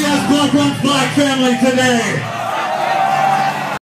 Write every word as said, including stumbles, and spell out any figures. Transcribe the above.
As Blood Runs Black family today.